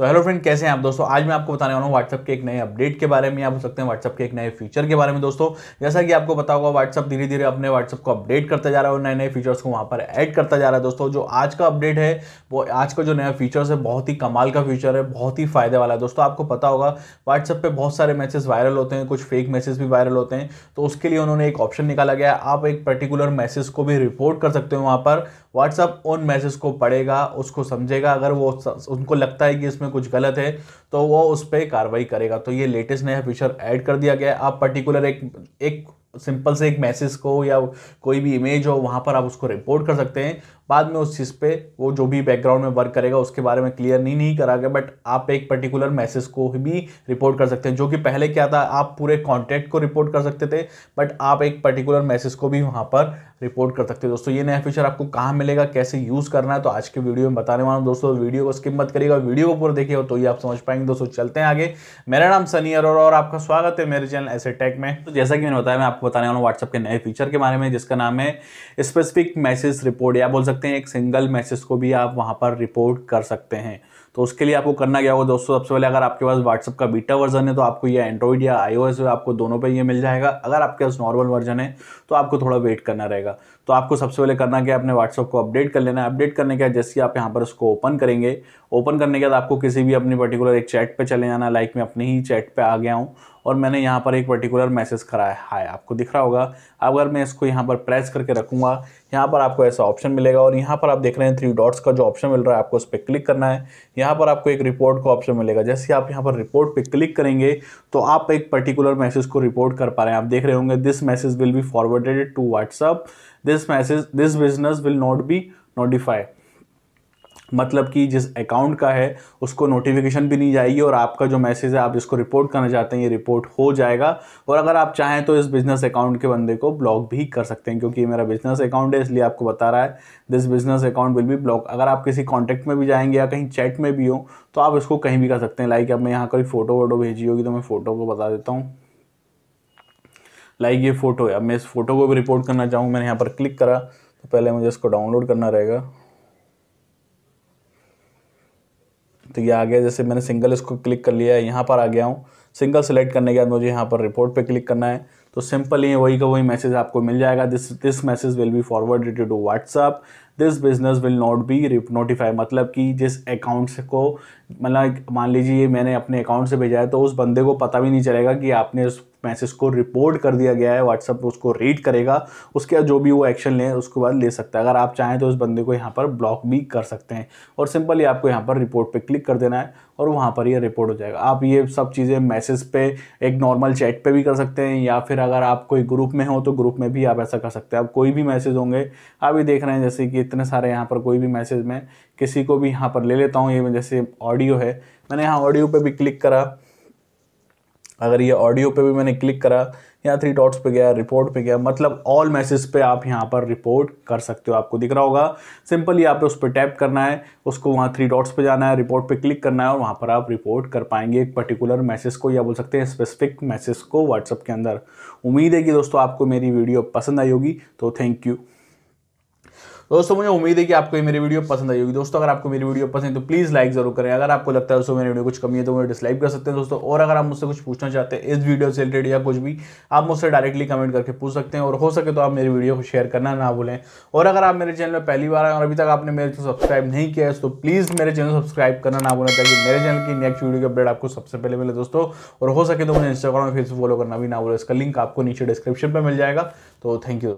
तो hello friend, कैसे हैं आप दोस्तों। आज मैं आपको बताने वाला हूँ WhatsApp के एक नए अपडेट के बारे में, आप हो सकते हैं WhatsApp के एक नए फीचर के बारे में। दोस्तों जैसा कि आपको पता होगा, WhatsApp धीरे धीरे अपने WhatsApp को अपडेट करता जा रहा है और नए नए फीचर्स को वहाँ पर ऐड करता जा रहा है। दोस्तों जो आज का अपडेट है, वो आज का जो नया फीचर्स है बहुत ही कमाल का फीचर है, बहुत ही फायदे वाला है। दोस्तों आपको पता होगा WhatsApp पर बहुत सारे मैसेज वायरल होते हैं, कुछ फेक मैसेज भी वायरल होते हैं, तो उसके लिए उन्होंने एक ऑप्शन निकाला गया है। आप एक पर्टिकुलर मैसेज को भी रिपोर्ट कर सकते हो, वहाँ पर WhatsApp उन मैसेज को पढ़ेगा, उसको समझेगा, अगर वो उनको लगता है कि इसमें कुछ गलत है तो वो उस पर कार्रवाई करेगा। तो ये लेटेस्ट नया फीचर ऐड कर दिया गया है। आप पर्टिकुलर एक सिंपल से एक मैसेज को या कोई भी इमेज हो, वहाँ पर आप उसको रिपोर्ट कर सकते हैं। बाद में उस चीज़ पे वो जो भी बैकग्राउंड में वर्क करेगा उसके बारे में क्लियर नहीं करा गया, बट आप एक पर्टिकुलर मैसेज को भी रिपोर्ट कर सकते हैं। जो कि पहले क्या था, आप पूरे कॉन्टैक्ट को रिपोर्ट कर सकते थे, बट आप एक पर्टिकुलर मैसेज को भी वहाँ पर रिपोर्ट कर सकते हैं। दोस्तों ये नया फीचर आपको कहाँ मिलेगा, कैसे यूज़ करना है, तो आज के वीडियो में बताने वाला हूँ। दोस्तों वीडियो को स्किप मत करिएगा, वीडियो को पूरा देखिएगा तो ये आप समझ पाएंगे। दोस्तों चलते हैं आगे। मेरा नाम सनी और आपका स्वागत है मेरे चैनल SA टेक में। तो जैसा कि मैंने बताया, मैं आपको बताने वाला हूँ WhatsApp के नए फीचर के बारे में, जिसका नाम है स्पेसिफिक मैसेज रिपोर्ट, या बोल सकते हैं एक सिंगल मैसेज को भी आप वहां पर रिपोर्ट कर सकते हैं। तो उसके लिए आपको करना क्या होगा दोस्तों, सबसे पहले अगर आपके पास WhatsApp का बीटा वर्जन है तो आपको ये एंड्रॉइड या iOS, आपको दोनों पे ये मिल जाएगा। अगर आपके पास नॉर्मल वर्जन है तो आपको थोड़ा वेट करना रहेगा। तो आपको सबसे पहले करना क्या है, अपने WhatsApp को अपडेट कर लेना है। अपडेट करने के बाद जैसे आप यहाँ पर उसको ओपन करेंगे, ओपन करने के बाद आपको किसी भी अपनी पर्टिकुलर एक चैट पर चले जाना। लाइक मैं अपने ही चैट पर आ गया हूँ और मैंने यहाँ पर एक पर्टिकुलर मैसेज कराया है, आपको दिख रहा होगा। अगर मैं इसको यहाँ पर प्रेस करके रखूँगा, यहाँ पर आपको ऐसा ऑप्शन मिलेगा और यहाँ पर आप देख रहे हैं 3 डॉट्स का जो ऑप्शन मिल रहा है, आपको उस पर क्लिक करना है। यहाँ पर आपको एक रिपोर्ट का ऑप्शन मिलेगा। जैसे आप यहाँ पर रिपोर्ट पे क्लिक करेंगे तो आप एक पर्टिकुलर मैसेज को रिपोर्ट कर पा रहे हैं। आप देख रहे होंगे, this message will be forwarded to WhatsApp, this message this business will not be notify, मतलब कि जिस अकाउंट का है उसको नोटिफिकेशन भी नहीं जाएगी और आपका जो मैसेज है आप जिसको रिपोर्ट करना चाहते हैं ये रिपोर्ट हो जाएगा। और अगर आप चाहें तो इस बिज़नेस अकाउंट के बंदे को ब्लॉक भी कर सकते हैं, क्योंकि ये मेरा बिज़नेस अकाउंट है इसलिए आपको बता रहा है this business account will be block. अगर आप किसी कॉन्टैक्ट में भी जाएंगे या कहीं चैट में भी हो तो आप इसको कहीं भी कर सकते हैं। लाइक अब मैं यहाँ कोई फ़ोटो वोटो भेजी होगी तो मैं फ़ोटो को बता देता हूँ। लाइक ये फ़ोटो है, अब मैं इस फ़ोटो को भी रिपोर्ट करना चाहूँ, मैंने यहाँ पर क्लिक करा तो पहले मुझे इसको डाउनलोड करना रहेगा। तो ये आ गया, जैसे मैंने सिंगल इसको क्लिक कर लिया है, यहाँ पर आ गया हूँ। सिंगल सेलेक्ट करने के बाद मुझे यहाँ पर रिपोर्ट पे क्लिक करना है। तो सिंपल ही वही का वही मैसेज आपको मिल जाएगा, this message will be forwarded to WhatsApp, this business will not be notify, मतलब कि जिस अकाउंट को मतलब मान लीजिए मैंने अपने अकाउंट से भेजा है तो उस बंदे को पता भी नहीं चलेगा कि आपने उस मैसेज को रिपोर्ट कर दिया गया है। WhatsApp उसको रीड करेगा, उसके बाद जो भी वो एक्शन लें उसके बाद ले सकता है। अगर आप चाहें तो उस बंदे को यहाँ पर ब्लॉक भी कर सकते हैं। और सिंपली आपको यहाँ पर रिपोर्ट पे क्लिक कर देना है और वहाँ पर ये रिपोर्ट हो जाएगा। आप ये सब चीज़ें मैसेज पे एक नॉर्मल चैट पे भी कर सकते हैं, या फिर अगर आप कोई ग्रुप में हो तो ग्रुप में भी आप ऐसा कर सकते हैं। आप कोई भी मैसेज होंगे, आप ये देख रहे हैं जैसे कि इतने सारे यहाँ पर, कोई भी मैसेज में किसी को भी यहाँ पर ले लेता हूँ। ये जैसे ऑडियो है, मैंने यहाँ ऑडियो पर भी क्लिक करा। अगर ये ऑडियो पे भी मैंने क्लिक करा, यहाँ 3 डॉट्स पे गया, रिपोर्ट पे गया, मतलब ऑल मैसेज पे आप यहाँ पर रिपोर्ट कर सकते हो। आपको दिख रहा होगा, सिंपली आप उस पर टैप करना है, उसको वहाँ 3 डॉट्स पे जाना है, रिपोर्ट पे क्लिक करना है और वहाँ पर आप रिपोर्ट कर पाएंगे एक पर्टिकुलर मैसेज को, या बोल सकते हैं स्पेसिफिक मैसेज को WhatsApp के अंदर। उम्मीद है कि दोस्तों आपको मेरी वीडियो पसंद आई होगी, तो थैंक यू दोस्तों। मुझे उम्मीद है कि आपको ये मेरी वीडियो पसंद आई होगी। दोस्तों अगर आपको मेरी वीडियो पसंद है तो प्लीज़ लाइक जरूर करें। अगर आपको लगता है दोस्तों मेरी वीडियो कुछ कमी है तो मुझे डिसलाइक कर सकते हैं दोस्तों। और अगर आप मुझसे कुछ पूछना चाहते हैं इस वीडियो से रिलेटेड या कुछ भी, आप मुझसे डायरेक्टली कमेंट करके पूछ सकते हैं। और हो सके तो आप मेरी वीडियो को शेयर करना ना भूलें। और अगर आप मेरे चैनल में पहली बार आए और अभी तक आपने मेरे को सब्सक्राइब नहीं किया है तो प्लीज़ मेरे चैनल सब्सक्राइब करना ना भूलें, ताकि मेरे चैनल की नेक्स्ट वीडियो की अपडेट आपको सबसे पहले मिले दोस्तों। और हो सके तो मुझे इंस्टाग्राम और फेसबुक फॉलो करना भी ना भूलें, इसका लिंक आपको नीचे डिस्क्रिप्शन पर मिल जाएगा। तो थैंक यू।